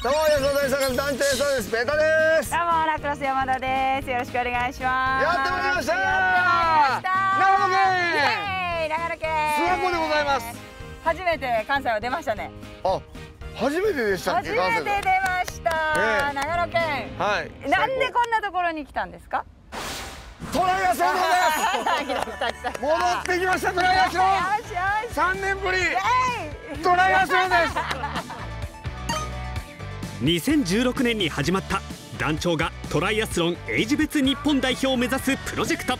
どうも安田大阪団長そうですベタです。どうもラクロス山田です。よろしくお願いします。やってまいりました。長野県。長野県。諏訪湖でございます。初めて関西は出ましたね。あ、初めてでしたっけ？初めて出ました。長野県。はい。なんでこんなところに来たんですか？トライアスロンです。戻ってきましたトライアスロン。3年ぶり。トライアスロンです。2016年に始まった団長がトライアスロンエイジ別日本代表を目指すプロジェクト。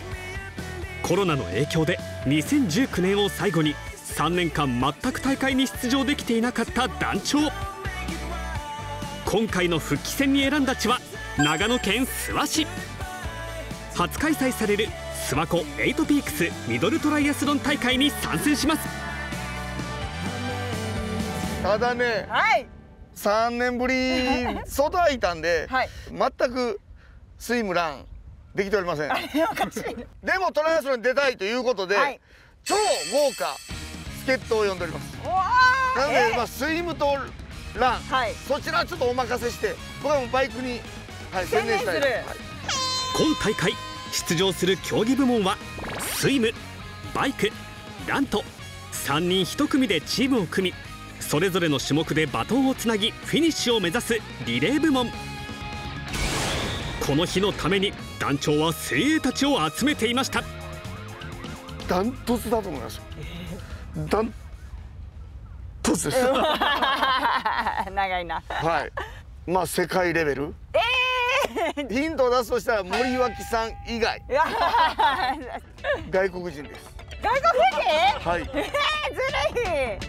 コロナの影響で2019年を最後に3年間全く大会に出場できていなかった団長。今回の復帰戦に選んだ地は長野県諏訪市。初開催される諏訪湖8ピークスミドルトライアスロン大会に参戦します。ただね、はい、3年ぶり外空いたんで、はい、全くスイムランできておりません。あれおかしいでもトライアスロンに出たいということで、はい、超豪華助っ人を呼んでおります。なので、まあ、スイムとラン、はい、そちらはちょっとお任せして僕はもうバイクに、はい、専念したい。今大会出場する競技部門はスイム、バイク、ランと3人1組でチームを組み、それぞれの種目でバトンをつなぎフィニッシュを目指すリレー部門。この日のために団長は精鋭たちを集めていました。ダントツだと思います。ダントツです長いな。はい、まあ世界レベル、ヒントを出すとしたら森脇さん以外外国人です。外国人？はい。ずる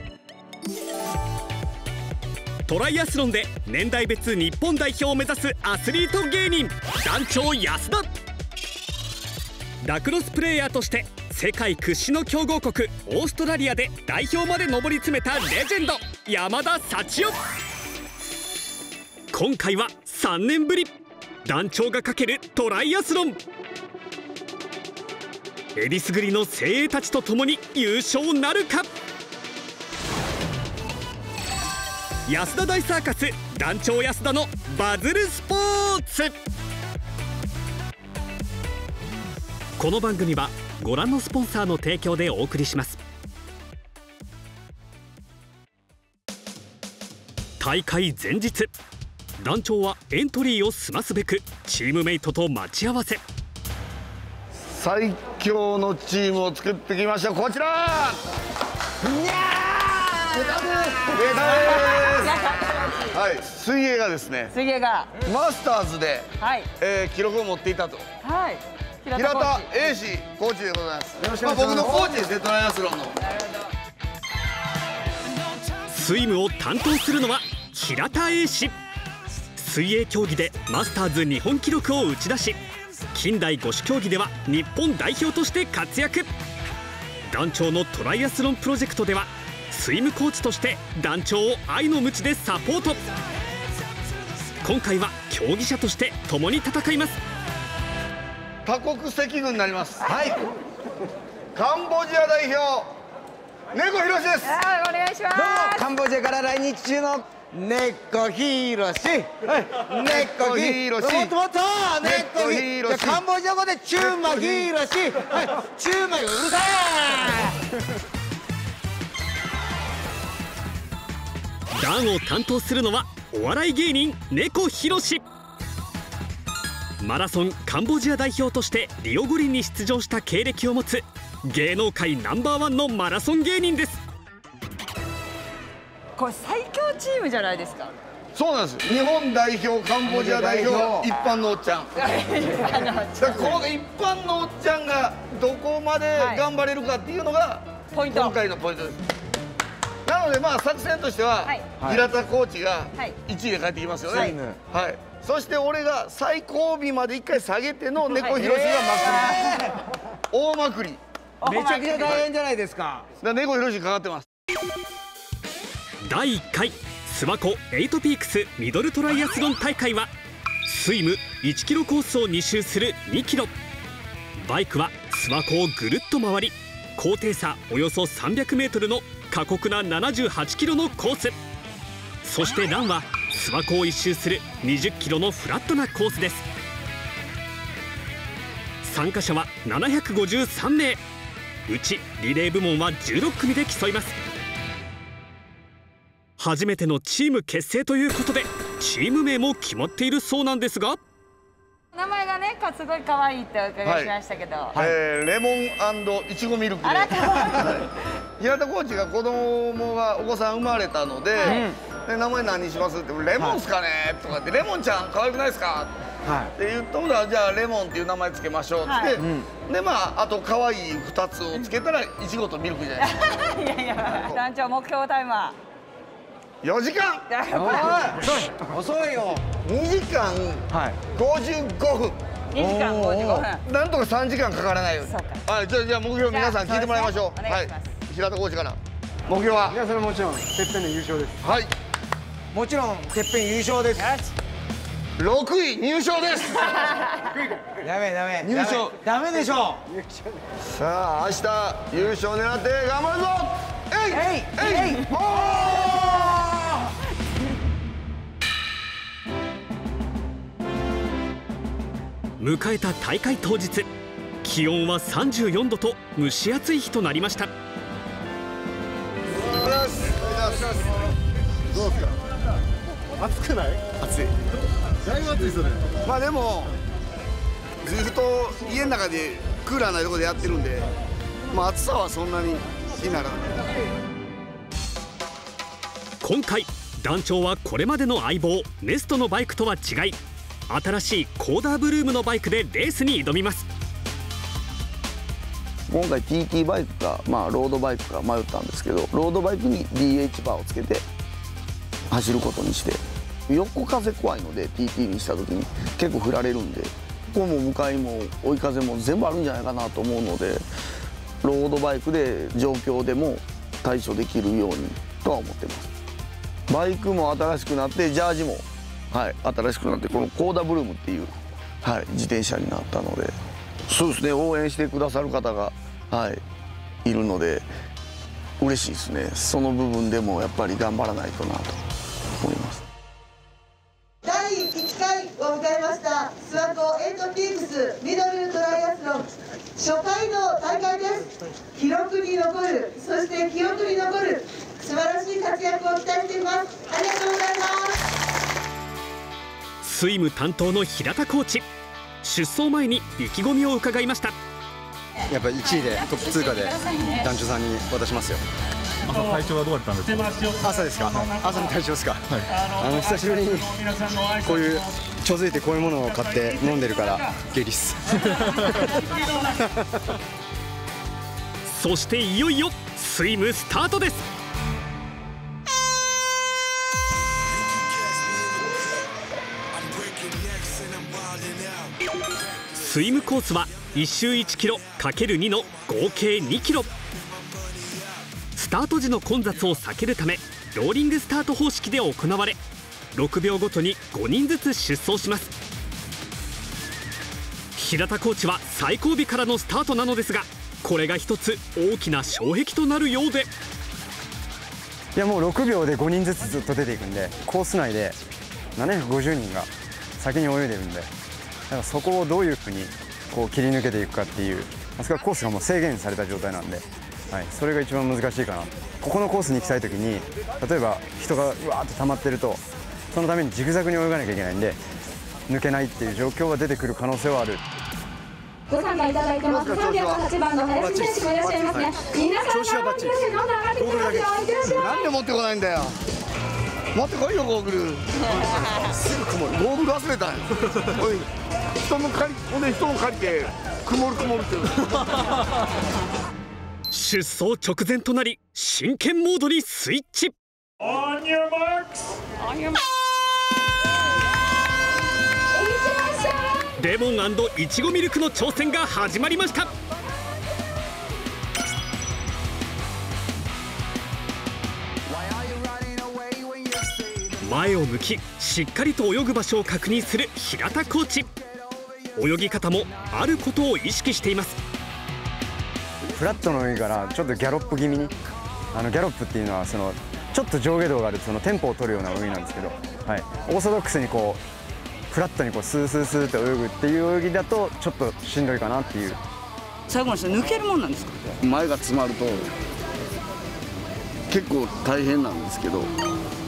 い。トライアスロンで年代別日本代表を目指すアスリート芸人団長安田。ラクロスプレーヤーとして世界屈指の強豪国オーストラリアで代表まで上り詰めたレジェンド山田幸男。今回は3年ぶり団長がかけるトライアスロン。えりすぐりの精鋭たちと共に優勝なるか。安田大サーカス団長安田のバズるスポーツ。この番組はご覧のスポンサーの提供でお送りします。大会前日、団長はエントリーを済ますべくチームメイトと待ち合わせ。最強のチームを作ってきました。こちらはい、水泳がですね、水泳がマスターズで、記録を持っていたと、はい、平田英史コーチでございます。僕のコーチですね、トライアスロンの。スイムを担当するのは平田英史。水泳競技でマスターズ日本記録を打ち出し、近代五種競技では日本代表として活躍。団長のトライアスロンプロジェクトではスイムコーチとして団長を愛の鞭でサポート。今回は競技者として共に戦います。多国籍軍になります。はい、カンボジア代表猫ひろしです。お願いします。どうもカンボジアから来日中の猫ひろし。猫ひろし、もっともっと猫ひろし。カンボジア語でチューマひろし。チューマうるさい。ランを担当するのはお笑い芸人猫ひろし。マラソンカンボジア代表としてリオ五輪に出場した経歴を持つ芸能界ナンバー1のマラソン芸人です。これ最強チームじゃないですか。そうなんです。日本代表、カンボジア代表、一般のおっちゃん。この一般のおっちゃんがどこまで頑張れるかっていうのが今回のポイントです。なのでまあ作戦としては平田コーチが1位で帰ってきますよね。はい。そして俺が最後尾まで1回下げての猫ひろしが大まくり。めちゃくちゃ大変じゃないですか。猫ひろしかかってます。第1回諏訪湖8ピークスミドルトライアスロン大会はスイム1キロコースを2周する2キロ、バイクは諏訪湖をぐるっと回り高低差およそ300メートルの過酷な78キロのコース、そしてランは諏訪湖を一周する20キロのフラットなコースです。参加者は753名、うちリレー部門は16組で競います。初めてのチーム結成ということで、チーム名も決まっているそうなんですが、名前がね、すごい可愛いってお伺いしましたけど、レモン&いちごミルクで、平田コーチが子供がお子さん生まれたので、はい、で名前何にしますって、レモンですかね、はい、とかって、レモンちゃん可愛くないですか、はい、って言ったら、じゃあレモンっていう名前つけましょうって、はい、でまああと可愛い2つをつけたらいちごとミルクじゃないですか。いやいや、団長目標タイムは4時間。遅いよ。2時間55分。2時間55分。なんとか3時間かからないように。はい、じゃあ目標皆さん聞いてもらいましょう。はい、平田コーチから。目標は。いや、それもちろんてっぺんの優勝です。はい。もちろんてっぺん優勝です。6位入賞です。ダメ。入賞。ダメでしょう。さあ明日優勝狙って頑張るぞ。えい。迎えた大会当日、気温は34度と蒸し暑い日となりました。どうですか、暑くない？暑い、だいぶ暑い。それまあでもずっと家の中でクーラーないところでやってるんで、まあ暑さはそんなに気にならない。今回団長はこれまでの相棒ネストのバイクとは違い、新しいコーダーブルームのバイクでレースに挑みます。今回 TT バイクか、まあ、ロードバイクか迷ったんですけど、ロードバイクに DH バーをつけて走ることにして、横風怖いので TT にした時に結構振られるんで、ここも向かいも追い風も全部あるんじゃないかなと思うので、ロードバイクで状況でも対処できるようにとは思ってます。バイクも新しくなって、ジャージもはい、新しくなって、このコーダブルームっていう、はい、自転車になったので、そうですね、応援してくださる方が、はい、いるので嬉しいですね。その部分でもやっぱり頑張らないとなと思います。第1回を迎えました諏訪湖エイトピークスミドルトライアスロン初回の大会です。記録に残る、そして記憶に残る素晴らしい活躍を期待しています。ありがとうございます。スイム担当の平田コーチ、出走前に意気込みを伺いました。やっぱり1位でトップ通過で団長さんに渡しますよ。朝体調はどうだったんですか？朝ですか？朝の体調ですか？はい、久しぶりにこういうちょづいてこういうものを買って飲んでるから下痢っす。そしていよいよスイムスタートです。スイムコースは1周1キロ ×2 の合計2キロ。スタート時の混雑を避けるため、ローリングスタート方式で行われ、6秒ごとに5人ずつ出走します。平田コーチは最後尾からのスタートなのですが、これが一つ大きな障壁となるようで。いや、もう6秒で5人ずつずっと出ていくんで、コース内で750人が先に泳いでるんで、そこをどういうふうにこう切り抜けていくかっていう、それはコースがもう制限された状態なんで、はい、それが一番難しいかな。ここのコースに行きたいときに、例えば人がうわーっと溜まってると、そのためにジグザグに泳がなきゃいけないんで、抜けないっていう状況が出てくる可能性はある。ご参加いただいてます308番の林選手もいらっしゃいますね。皆さんからも皆さんどんどん上がってきますよ。いってらっしゃい。なんで持ってこないんだよ。持ってこいよゴーグル。すぐ曇る。ゴーグル忘れたよ。おい。人も借りて曇るって出走直前となり、真剣モードにスイッチ。レモン&いちごミルクの挑戦が始まりました。前を向き、しっかりと泳ぐ場所を確認する平田コーチ。泳ぎ方もあることを意識しています。フラットの泳ぎからちょっとギャロップ気味に、ギャロップっていうのはそのちょっと上下動がある、そのテンポを取るような泳ぎなんですけど、はい、オーソドックスにこうフラットにこうスースースーって泳ぐっていう泳ぎだとちょっとしんどいかなっていう。最後の人抜けるもんなんですか？前が詰まると結構大変なんですけど、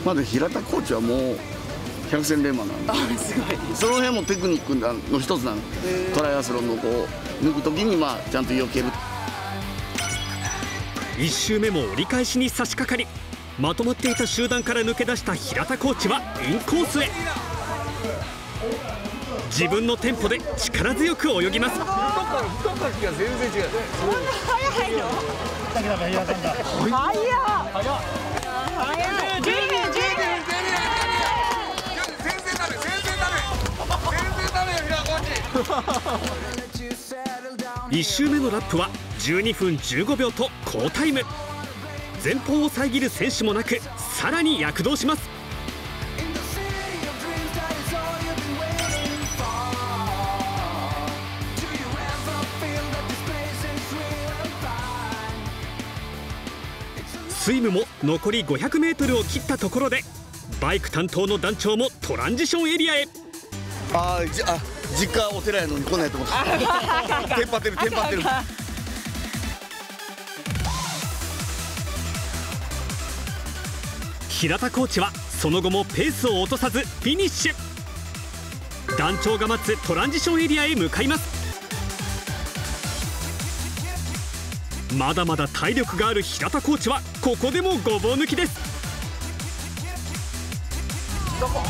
まだ平田コーチはもう百戦錬磨なんで、すごいその辺もテクニックの一つなんで、トライアスロンのこう抜くときにまあちゃんと避ける。1周目も折り返しに差し掛かり、まとまっていた集団から抜け出した平田コーチはインコースへ。自分のテンポで力強く泳ぎます。太った気が全然違う。こんな速いの？速い。速い。1周目のラップは12分15秒と好タイム。前方を遮る選手もなく、さらに躍動します。スイムも残り 500m を切ったところで、バイク担当の団長もトランジションエリアへ。実家お寺やのに来ないと思ってた。テンパってるテンパってる。平田コーチはその後もペースを落とさずフィニッシュ。団長が待つトランジションエリアへ向かいます。まだまだ体力がある平田コーチはここでもごぼう抜きです。どこ？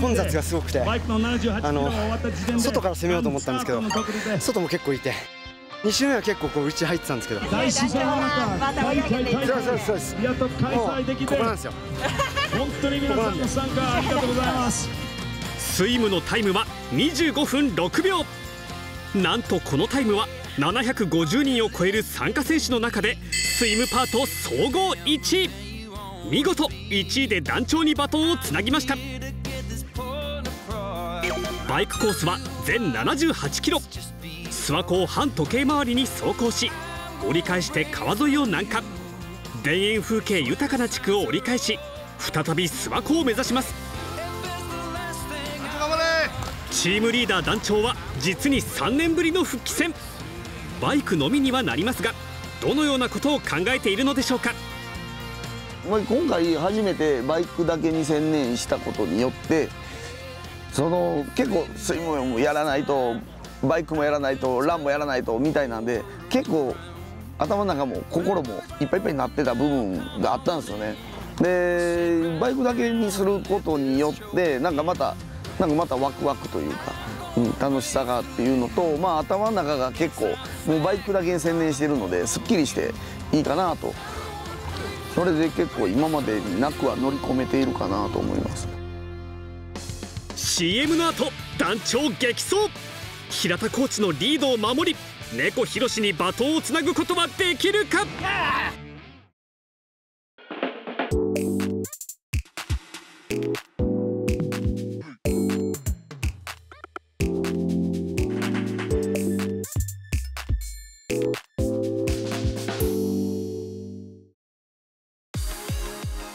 混雑がすごくて、外から攻めようと思ったんですけど、外も結構いて、2周目は結構こう内入ってたんですけど、ここなんですよ。本当に皆さんの参加ありがとうございます。スイムのタイムは25分6秒。なんとこのタイムは750人を超える参加選手の中でスイムパート総合1位。見事1位で団長にバトンをつなぎました。バイクコースは全78キロ。諏訪湖を反時計回りに走行し、折り返して川沿いを南下、田園風景豊かな地区を折り返し、再び諏訪湖を目指します。チームリーダー団長は実に3年ぶりの復帰戦。バイクのみにはなりますが、どのようなことを考えているのでしょうか。今回初めてバイクだけに専念したことによって、結構スイムもやらないと、バイクもやらないと、ランもやらないとみたいなんで、結構頭の中も心もいっぱいいっぱいになってた部分があったんですよね。でバイクだけにすることによって、なんかまたワクワクというか、楽しさがっていうのと、頭の中が結構もうバイクだけに専念してるので、すっきりしていいかなと、それで結構今までになくは乗り込めているかなと思います。 CM の後、団長激走。平田コーチのリードを守り、猫ひろしにバトンをつなぐことはできるか。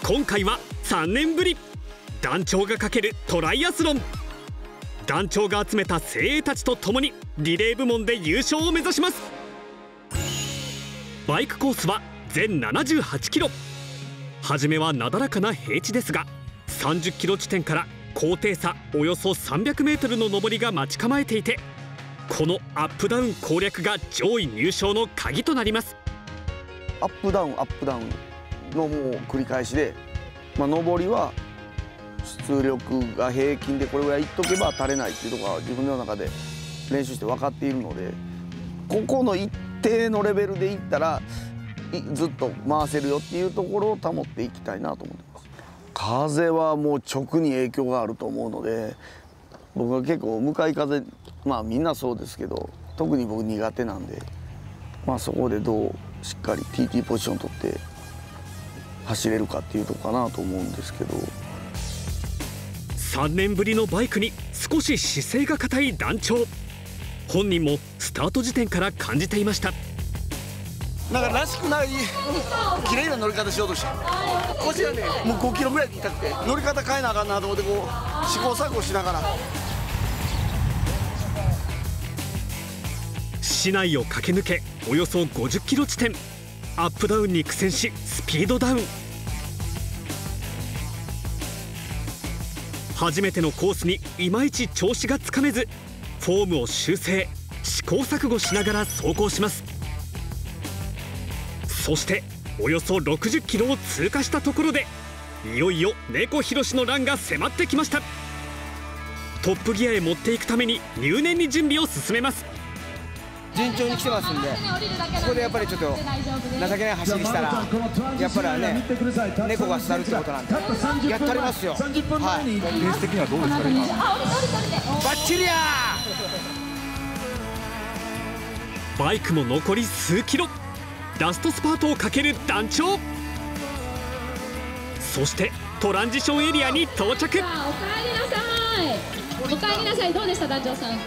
今回は3年ぶり、団長がかけるトライアスロン。団長が集めた精鋭たちと共にリレー部門で優勝を目指します。バイクコースは全78キロ。初めはなだらかな平地ですが、30キロ地点から高低差およそ300メートルの上りが待ち構えていて、このアップダウン攻略が上位入賞の鍵となります。アップダウンアップダウンのもう繰り返しで、上りは出力が平均でこれぐらいいっとけば足れないっていうところは自分の中で練習して分かっているので、ここの一定のレベルでいったらずっと回せるよっていうところを保っていきたいなと思ってます。風はもう直に影響があると思うので、僕は結構向かい風、みんなそうですけど、特に僕苦手なんで、そこでどうしっかり TT ポジション取って走れるかっていうとこかなと思うんですけど、3年ぶりのバイクに少し姿勢が硬い団長、本人もスタート時点から感じていました。なんからしくない綺麗な乗り方しようとして、腰がねもう5キロぐらい痛くて、乗り方変えなあかんなと思ってこう試行錯誤しながら市内を駆け抜け、およそ50キロ地点、アップダウンに苦戦しスピードダウン。初めてのコースにいまいち調子がつかめず、フォームを修正、試行錯誤しながら走行します。そしておよそ60キロを通過したところで、いよいよ猫ひろしのランが迫ってきました。トップギアへ持っていくために入念に準備を進めます。順調に来てますんで、ここでやっぱりちょっと情けない走りしたら、やっぱりね、猫が去るってことなんで、やったりますよ。はい、レース的にはどうですか、今。バッチリやー。バイクも残り数キロ、ラストスパートをかける団長。そしてトランジションエリアに到着。お帰りなさい。お帰りなさい。どうでした、団長さん。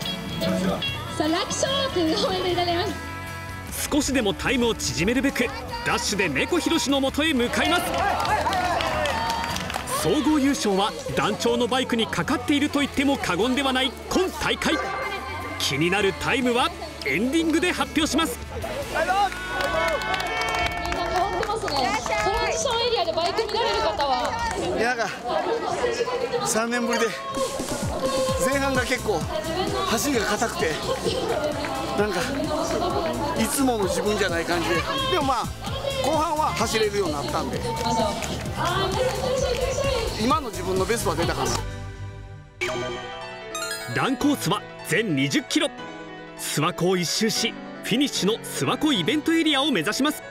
少しでもタイムを縮めるべく、ダッシュで猫ひろしのもとへ向かいます。総合優勝は団長のバイクにかかっていると言っても過言ではない今大会。気になるタイムはエンディングで発表します。なんか3年ぶりで前半が結構走りが硬くて、なんかいつもの自分じゃない感じで、でもまあ後半は走れるようになったんで、今の自分のベストは出たかな。ランコースは全20キロ、諏訪湖を一周し、フィニッシュの諏訪湖イベントエリアを目指します。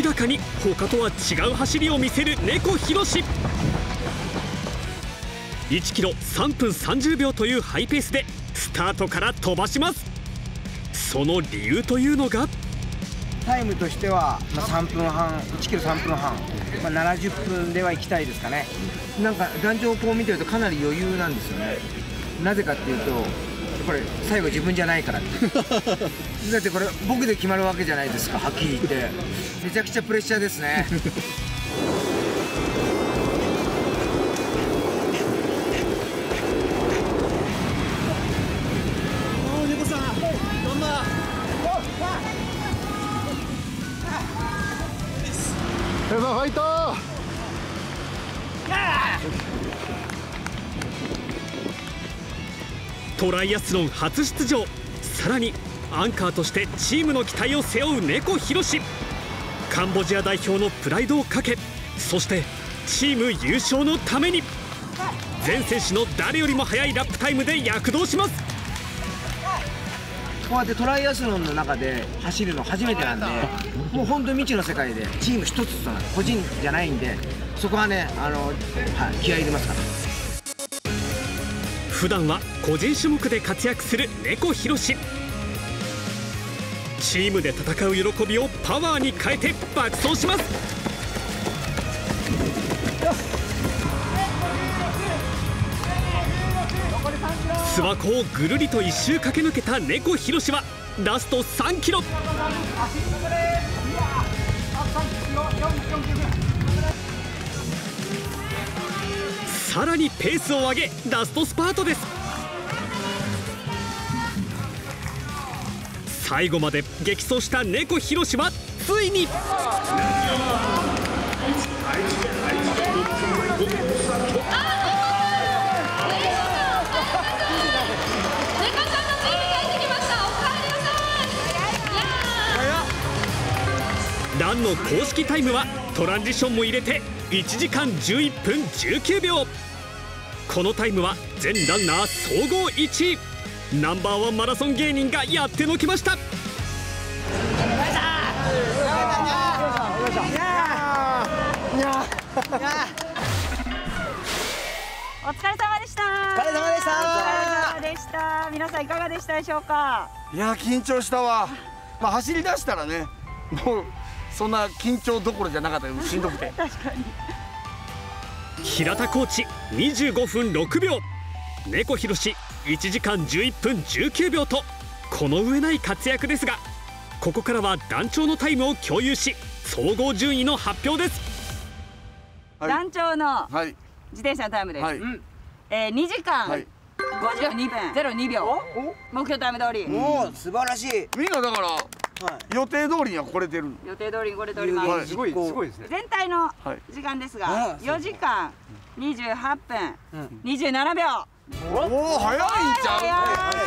明らかに他とは違う走りを見せる猫ひろし。1キロ3分30秒というハイペースでスタートから飛ばします。その理由というのが、タイムとしては3分半、1キロ3分半、70分では行きたいですかね。なんか壇上をこう見てるとかなり余裕なんですよね。なぜかっていうと、これ最後自分じゃないからだってこれ僕で決まるわけじゃないですか、はっきり言って。めちゃくちゃプレッシャーですね猫さん、どんなファイトトライアスロン初出場、さらにアンカーとしてチームの期待を背負う猫ひろし。カンボジア代表のプライドをかけ、そしてチーム優勝のために全選手の誰よりも速いラップタイムで躍動します。こうやってトライアスロンの中で走るの初めてなんで、もう本当に未知の世界で、チーム一つとなる、個人じゃないんで、そこはね、気合い入れますから。普段は個人種目で活躍する猫ひろし、チームで戦う喜びをパワーに変えて爆走します。諏訪湖をぐるりと一周駆け抜けた猫ひろしはラスト3キロ。さらにペースを上げ、ラストスパートです。最後まで激走した猫ひろしはついにランの公式タイムはトランジションも入れて1時間11分19秒。このタイムは全ランナー総合1位、ナンバーワンマラソン芸人がやってのきました。お疲れ様でした。皆さんいかがでしたでしょうか。いや緊張したわ。まあ走り出したらね、もうそんな緊張どころじゃなかったけどしんどくて。確かに。平田コーチ25分6秒、猫ひろし1時間11分19秒とこの上ない活躍ですが、ここからは団長のタイムを共有し総合順位の発表です。はい、団長の自転車のタイムです。はい、2時間52分02秒、目標タイム通り。おお素晴らしい。みんなだから、はい、予定通りには来れてる。予定通りに来れております。はい、すごいですね。全体の時間ですが、はい、4時間28分27秒。おお早いんちゃう。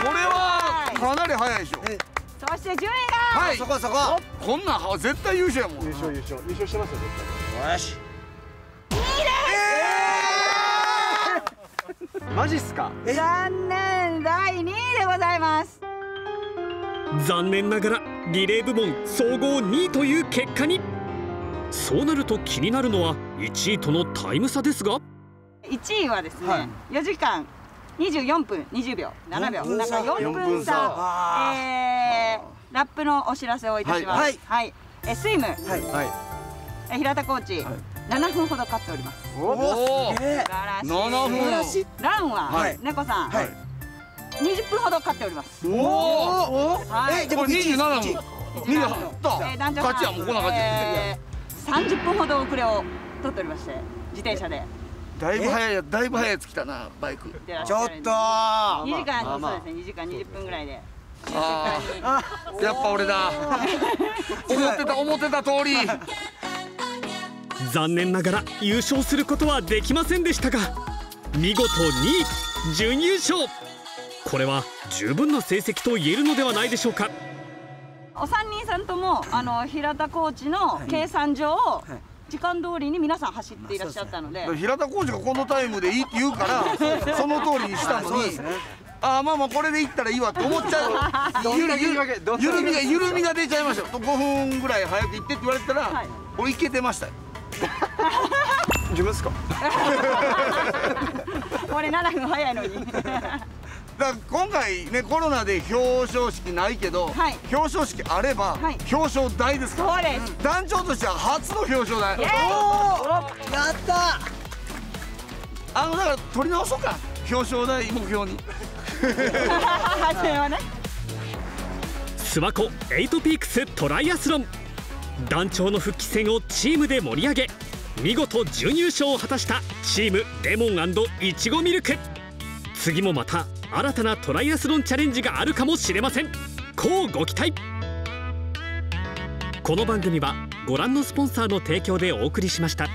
これはかなり早いでしょ。そして順位が、はい、そここんなん絶対優勝やもん。優勝してますよ絶対。よし2位です。マジっすか。残念、第2位でございます。残念ながらリレー部門総合2位という結果に。そうなると気になるのは1位とのタイム差ですが、1位はですね、はい、4時間24分20秒7秒、なんか4分差、ラップのお知らせをいたします。はい、はい、スイム、はい、平田コーチ、はい、7分ほど勝っております。おおすげえ、7分。ランは猫さん、はい、20分ほど勝っております。おおえ、これ27分、団長さん30分ほど遅れを取っておりまして、自転車でだいぶ早いやつ来たな、バイク。ちょっと2時間、そうですね、2時間20分ぐらいで。ああやっぱ俺だ、思ってた通り。残念ながら優勝することはできませんでしたが、見事2位、準優勝。これは十分な成績と言えるのではないでしょうか。お三人さんとも平田コーチの計算上を、はいはい、時間通りに皆さん走っていらっしゃったので、平田コーチがこのタイムでいいって言うからその通りにしたのに、ああまあまあこれでいったらいいわと思っちゃう。緩みが出ちゃいました。5分ぐらい早く行ってって言われたら俺いけてました。自分ですか。俺7分早いのに。だ今回ね、コロナで表彰式ないけど、はい、表彰式あれば、はい、表彰台ですから。そうです。団長としては初の表彰台。おおやった。だから取り直そうか、表彰台目標に。初めはね、諏訪湖8ピークストライアスロン、団長の復帰戦をチームで盛り上げ見事準優勝を果たしたチームレモン&いちごミルク。次もまた新たなトライアスロンチャレンジがあるかもしれません。こうご期待。この番組はご覧のスポンサーの提供でお送りしました。